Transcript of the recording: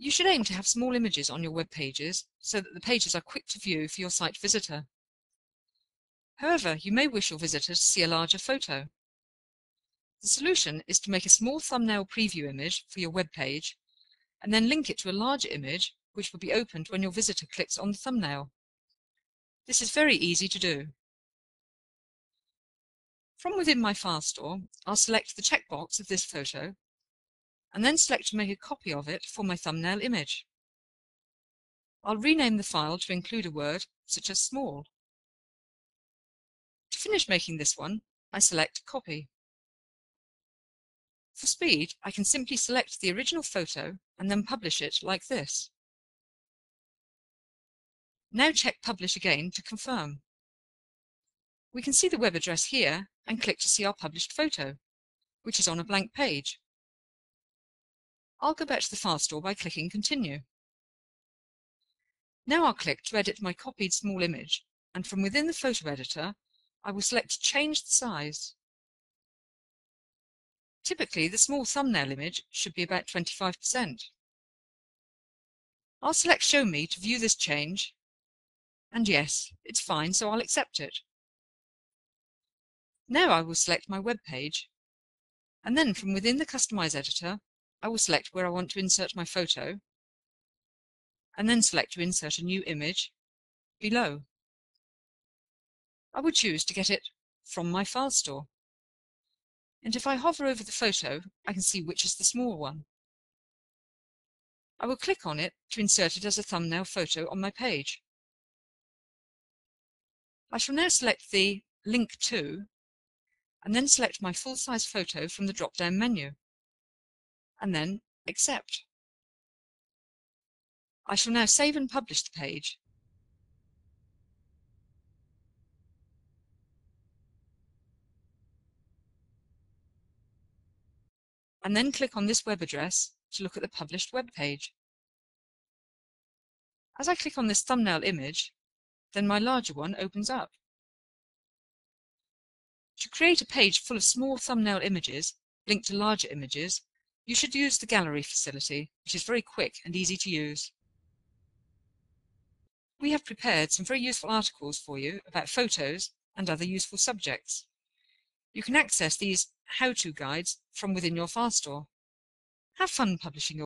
You should aim to have small images on your web pages so that the pages are quick to view for your site visitor. However, you may wish your visitor to see a larger photo. The solution is to make a small thumbnail preview image for your web page and then link it to a larger image which will be opened when your visitor clicks on the thumbnail. This is very easy to do. From within my FastStore, I'll select the checkbox of this photo and then select to make a copy of it for my thumbnail image. I'll rename the file to include a word such as small. To finish making this one, I select Copy. For speed, I can simply select the original photo and then publish it like this. Now check Publish again to confirm. We can see the web address here and click to see our published photo, which is on a blank page. I'll go back to the FastStore by clicking Continue. Now I'll click to edit my copied small image, and from within the photo editor, I will select Change the Size. Typically, the small thumbnail image should be about 25%. I'll select Show Me to view this change, and yes, it's fine, so I'll accept it. Now I will select my web page, and then from within the Customize editor, I will select where I want to insert my photo, and then select to insert a new image below. I will choose to get it from my FastStore. And if I hover over the photo, I can see which is the small one. I will click on it to insert it as a thumbnail photo on my page. I shall now select the Link To and then select my full-size photo from the drop-down menu and then Accept. I shall now save and publish the page. And then click on this web address to look at the published web page. As I click on this thumbnail image, then my larger one opens up. To create a page full of small thumbnail images linked to larger images, you should use the gallery facility, which is very quick and easy to use. We have prepared some very useful articles for you about photos and other useful subjects. You can access these how-to guides from within your FastStore. Have fun publishing your